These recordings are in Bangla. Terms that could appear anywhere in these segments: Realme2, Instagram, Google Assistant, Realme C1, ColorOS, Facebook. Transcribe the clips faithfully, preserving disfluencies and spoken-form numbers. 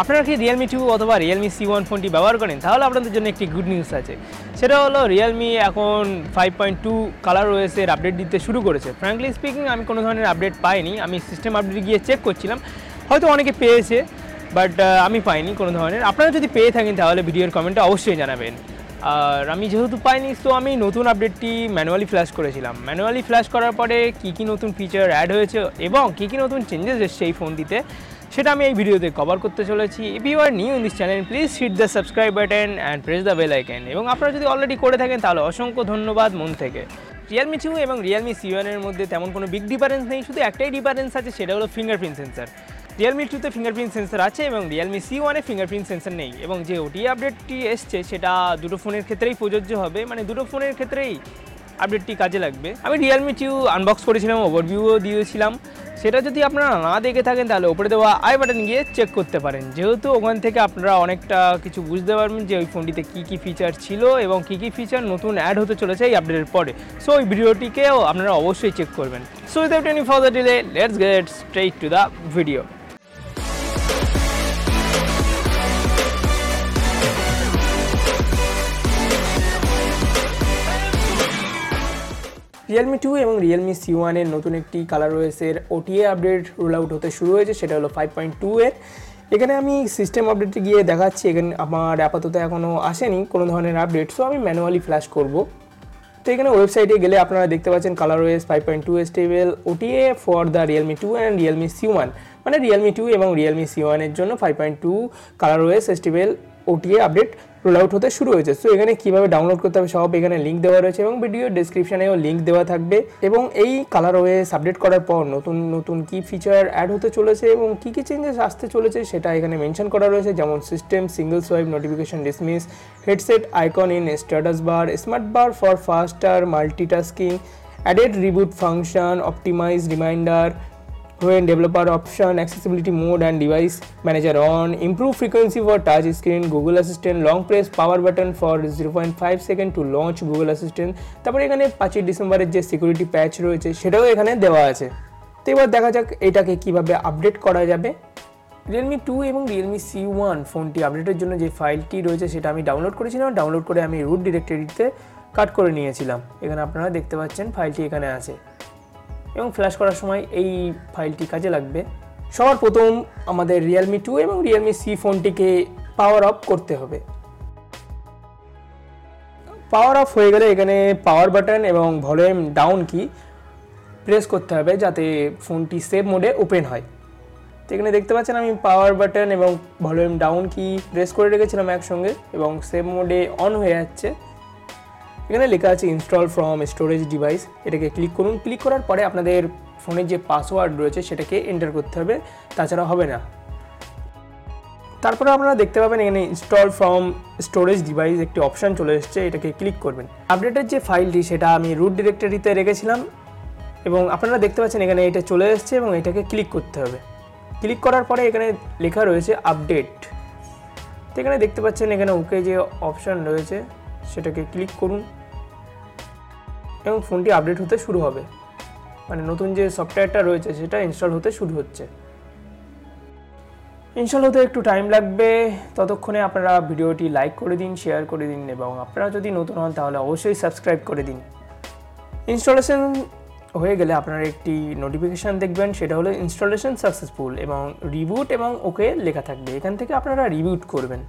আপনারা কি Realme টু অথবা Realme সি ওয়ান ফোনটি ব্যবহার করেন তাহলে আপনাদের জন্য একটি গুড নিউজ আছে। সেটা হলো Realme এখন ফাইভ পয়েন্ট টু ColorOS এর আপডেট দিতে শুরু করেছে। ফ্র্যাঙ্কলি স্পিকিং আমি কোনো ধরনের আপডেট পাইনি, আমি সিস্টেম আপডেটে গিয়ে চেক করছিলাম, হয়তো অনেকে পেয়েছে বাট আমি পাইনি কোনো ধরনের। আপনারা যদি পেয়ে থাকেন তাহলে ভিডিওর কমেন্টে অবশ্যই জানাবেন। আর আমি যেহেতু পাইনি তো আমি নতুন আপডেটটি ম্যানুয়ালি ফ্ল্যাশ করেছিলাম। ম্যানুয়ালি ফ্ল্যাশ করার পরে কী কী নতুন ফিচার অ্যাড হয়েছে এবং কী কী নতুন চেঞ্জেস এসছে এই ফোনটিতে সেটা আমি এই ভিডিওতে কভার করতে চলেছি। If you are new in this channel please hit the subscribe button and press the bell icon, এবং আপনারা যদি অলরেডি করে থাকেন তাহলে অসংখ্য ধন্যবাদ মন থেকে। Realme টু এবং Realme সি ওয়ান এর মধ্যে তেমন কোনো বিগ ডিফারেন্স নেই, শুধু একটাই ডিফারেন্স আছে সেটা হলো ফিঙ্গারপ্রিন্ট সেন্সার। Realme টু তে ফিঙ্গারপ্রিন্ট সেন্সার আছে এবং Realme সি ওয়ান এ ফিঙ্গারপ্রিন্ট সেন্সার নেই, এবং যে ওটি আপডেটটি এসছে সেটা দুটো ফোনের ক্ষেত্রেই প্রযোজ্য হবে, মানে দুটো ফোনের ক্ষেত্রেই আপডেটটি কাজে লাগবে। আমি Realme টু আনবক্স করেছিলাম, ওভারভিউও দিয়েছিলাম, সেটা যদি আপনারা না দেখে থাকেন তাহলে ওপরে দেওয়া আই বাটন গিয়ে চেক করতে পারেন, যেহেতু ওখান থেকে আপনারা অনেকটা কিছু বুঝতে পারবেন যে ওই ফোনটিতে কী কী ফিচার ছিল এবং কী কী ফিচার নতুন অ্যাড হতে চলেছে এই আপডেটের পরে। সো ওই ভিডিওটিকেও আপনারা অবশ্যই চেক করবেন। So without any further delay let's get straight to the video. Realme two এবং Realme সি ওয়ান এর নতুন একটি ColorOS এর ওটিএ আপডেট রোল আউট হতে শুরু হয়েছে, সেটা হলো ফাইভ পয়েন্ট টু এর। এখানে আমি সিস্টেম আপডেটে গিয়ে দেখাচ্ছি, এখানে আমার আপাতত এখনও আসেনি কোনো ধরনের আপডেট, সো আমি ম্যানুয়ালি ফ্ল্যাশ করব। তো এখানে ওয়েবসাইটে গেলে আপনারা দেখতে পাচ্ছেন ColorOS five point two stable OTA for the Realme two and Realme C one, মানে Realme টু এবং Realme সি ওয়ান এর জন্য five point two ColorOS stable OTA update roll out হতে শুরু হয়েছে। সো এখানে কীভাবে ডাউনলোড করতে হবে সব এখানে লিঙ্ক দেওয়া রয়েছে এবং ভিডিও ডিসক্রিপশানেও লিঙ্ক দেওয়া থাকবে। এবং এই ColorOS আপডেট করার পর নতুন নতুন কী ফিচার অ্যাড হতে চলেছে এবং কী কী চেঞ্জেস আসতে চলেছে সেটা এখানে মেনশন করা রয়েছে, যেমন system single swipe notification dismiss, headset icon in status bar, smart bar for faster multitasking, added reboot function, optimize reminder, when developer option, accessibility mode and device manager on, improve frequency for touch screen, Google Assistant, long press power button for zero point five second to launch Google Assistant। তারপরে এখানে পাঁচই ডিসেম্বরের যে সিকিউরিটি প্যাচ রয়েছে সেটাও এখানে দেওয়া আছে। তো এবার দেখা যাক এটাকে কীভাবে আপডেট করা যাবে। Realme টু এবং Realme সি ওয়ান ফোনটি আপডেটের জন্য যে ফাইলটি রয়েছে সেটা আমি ডাউনলোড করেছিলাম, ডাউনলোড করে আমি root ডিরেক্টরিতে কাট করে নিয়েছিলাম। এখানে আপনারা দেখতে পাচ্ছেন ফাইলটি এখানে আছে এবং ফ্ল্যাশ করার সময় এই ফাইলটি কাজে লাগবে। সবার প্রথম আমাদের Realme টু এবং Realme সি ফোনটিকে পাওয়ার অফ করতে হবে। পাওয়ার অফ হয়ে গেলে এখানে পাওয়ার বাটন এবং ভলিউম ডাউন কি প্রেস করতে হবে যাতে ফোনটি সেভ মোডে ওপেন হয়। তো এখানে দেখতে পাচ্ছেন আমি পাওয়ার বাটন এবং ভলিউম ডাউন কি প্রেস করে রেখেছিলাম একসঙ্গে এবং সেভ মোডে অন হয়ে যাচ্ছে। এখানে লেখা আছে ইনস্টল ফ্রম স্টোরেজ ডিভাইস, এটাকে ক্লিক করুন। ক্লিক করার পরে আপনাদের ফোনের যে পাসওয়ার্ড রয়েছে সেটাকে এন্টার করতে হবে, তাছাড়া হবে না। তারপরে আপনারা দেখতে পাবেন এখানে ইনস্টল ফ্রম স্টোরেজ ডিভাইস একটি অপশান চলে এসেছে, এটাকে ক্লিক করবেন। আপডেটের যে ফাইলটি সেটা আমি রুট ডিরেক্টরিতে রেখেছিলাম এবং আপনারা দেখতে পাচ্ছেন এখানে এটা চলে এসেছে এবং এটাকে ক্লিক করতে হবে। ক্লিক করার পরে এখানে লেখা রয়েছে আপডেট, তো এখানে দেখতে পাচ্ছেন এখানে ওকে যে অপশান রয়েছে সেটাকে ক্লিক করুন এবং ফোনটি আপডেট হতে শুরু হবে, মানে নতুন যে সফটওয়্যারটা রয়েছে সেটা ইনস্টল হতে শুরু হচ্ছে। ইনস্টল হতে একটু টাইম লাগবে, ততক্ষণে আপনারা ভিডিওটি লাইক করে দিন, শেয়ার করে দিন এবং আপনারা যদি নতুন হন তাহলে অবশ্যই সাবস্ক্রাইব করে দিন। ইনস্টলেশন হয়ে গেলে আপনারা একটি নোটিফিকেশান দেখবেন, সেটা হলো ইনস্টলেশন সাকসেসফুল এবং রিবুট এবং ওকে লেখা থাকবে, এখান থেকে আপনারা রিবুট করবেন।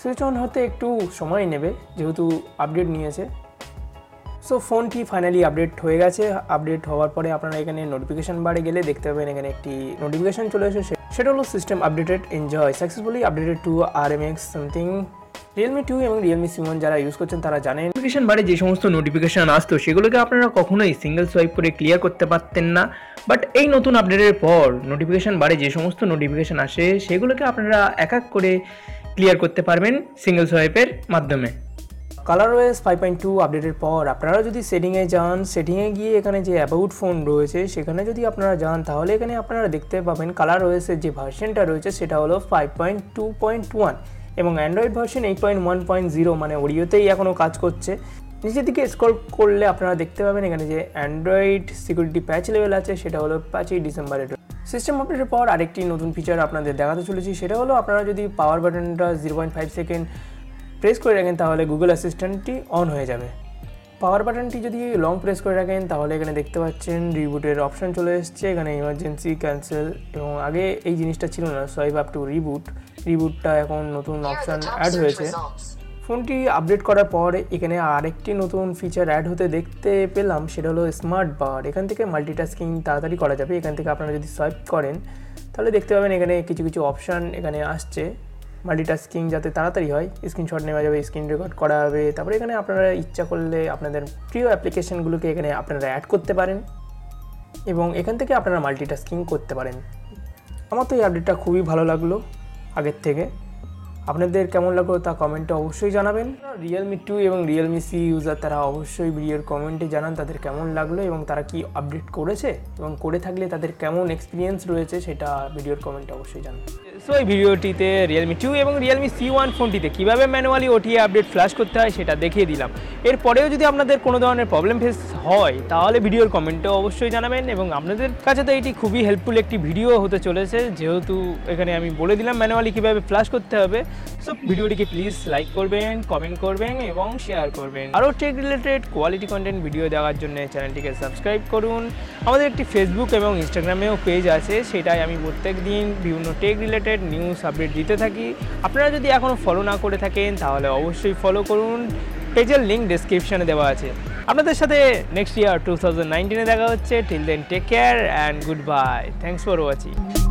সুইচ অন হতে একটু সময় নেবে যেহেতু আপডেট নিয়েছে। সো ফোনটি ফাইনালি আপডেট হয়ে গেছে। আপডেট হওয়ার পরে আপনারা এখানে নোটিফিকেশান বারে গেলে দেখতে পাবেন এখানে একটি নোটিফিকেশান চলে এসেছে, সেটা হলো system updated enjoy successfully updated to R M X something. Realme two এবং Realme সি ওয়ান যারা ইউজ করছেন তারা জানেন নোটিফিকেশান বারে যে সমস্ত নোটিফিকেশান আসতো সেগুলোকে আপনারা কখনোই সিঙ্গেল সোয়াইপ করে ক্লিয়ার করতে পারতেন না, বাট এই নতুন আপডেটের পর নোটিফিকেশান বারে যে সমস্ত নোটিফিকেশান আসে সেগুলোকে আপনারা এক এক করে ক্লিয়ার করতে পারবেন সিঙ্গেল সোয়াইপের মাধ্যমে। ColorOS ফাইভ পয়েন্ট টু আপডেটের পর আপনারা যদি সেটিংয়ে যান, সেটিংয়ে গিয়ে এখানে যে অ্যাবাউট ফোন রয়েছে সেখানে যদি আপনারা যান তাহলে এখানে আপনারা দেখতে পাবেন ColorOS এর যে ভার্সনটা রয়েছে সেটা হলো five point two point one এবং Android version eight point one point zero, মানে ওরিওতেই এখনও কাজ করছে। নিচের দিকে স্ক্রল করলে আপনারা দেখতে পাবেন এখানে যে অ্যান্ড্রয়েড সিকিউরিটি প্যাচ লেভেল আছে সেটা হলো পাঁচই ডিসেম্বরের। सिस्टम अपडेटेर पर आरेकटी नतून फीचार आपनादेर देखाते चलेछि सेटा हलो आपनारा जदि पावर बाटनटा zero point five second press करे राखें ताहले गुगल असिस्टैंटटी अन हो जाबे। पावर बाटनटी जदि लंग प्रेस करे राखें ताहले एखाने देखते पाच्छेन रिबुटेर अपशन चले एसेछे, एखाने इमार्जेंसि कैंसेल एबं आगे एई जिनिसटा छिलो ना स्वाइप आप टू रिबुट रिबुटटा एखन नतून अपशन अ্যাড হয়েছে। ফোনটি আপডেট করার পর এখানে আরেকটি নতুন ফিচার অ্যাড হতে দেখতে পেলাম সেটা হলো স্মার্ট বার। এখান থেকে মাল্টিটাস্কিং তাড়াতাড়ি করা যাবে। এখান থেকে আপনারা যদি সোয়াইপ করেন তাহলে দেখতে পাবেন এখানে কিছু কিছু অপশান এখানে আসছে মাল্টিটাস্কিং যাতে তাড়াতাড়ি হয়, স্ক্রিনশট নেওয়া যাবে, স্ক্রিন রেকর্ড করা হবে। তারপরে এখানে আপনারা ইচ্ছা করলে আপনাদের প্রিয় অ্যাপ্লিকেশনগুলোকে এখানে আপনারা অ্যাড করতে পারেন এবং এখান থেকে আপনারা মাল্টিটাস্কিং করতে পারেন। আমার তো এই আপডেটটা খুবই ভালো লাগলো আগের থেকে। আপনাদের কেমন লাগলো তা কমেন্টে অবশ্যই জানাবেন। Realme টু এবং Realme C ইউজার তারা অবশ্যই ভিডিওর কমেন্টে জানান তাদের কেমন লাগলো এবং তারা কি আপডেট করেছে এবং করে থাকলে তাদের কেমন এক্সপিরিয়েন্স রয়েছে সেটা ভিডিওর কমেন্টে অবশ্যই জানান। সো এই ভিডিওটিতে Realme টু এবং Realme C one ফোনটিতে কীভাবে ম্যানুয়ালি ওটিএ আপডেট ফ্ল্যাশ করতে হয় সেটা দেখিয়ে দিলাম। এরপরেও যদি আপনাদের কোনো ধরনের প্রবলেম ফেস হয় তাহলে ভিডিওর কমেন্টে অবশ্যই জানাবেন এবং আপনাদের কাছে তো এটি খুবই হেল্পফুল একটি ভিডিও হতে চলেছে যেহেতু এখানে আমি বলে দিলাম ম্যানুয়ালি কীভাবে ফ্ল্যাশ করতে হবে। সো ভিডিওটিকে প্লিজ লাইক করবেন, কমেন্ট করবেন এবং শেয়ার করবেন। আরও tech related quality content video দেওয়ার জন্য চ্যানেলটিকে সাবস্ক্রাইব করুন। আমাদের একটি ফেসবুক এবং ইনস্টাগ্রামেও পেজ আছে, সেটাই আমি প্রত্যেক দিন বিভিন্ন টেক রিলেটেড নিউজ আপডেট দিতে থাকি। আপনারা যদি এখনও ফলো না করে থাকেন তাহলে অবশ্যই ফলো করুন। পেজের লিঙ্ক ডেসক্রিপশানে দেওয়া আছে। আপনাদের সাথে নেক্সট ইয়ার টু থাউজেন্ড নাইনটিনে দেখা হচ্ছে। Till then take care and goodbye. Thanks for watching.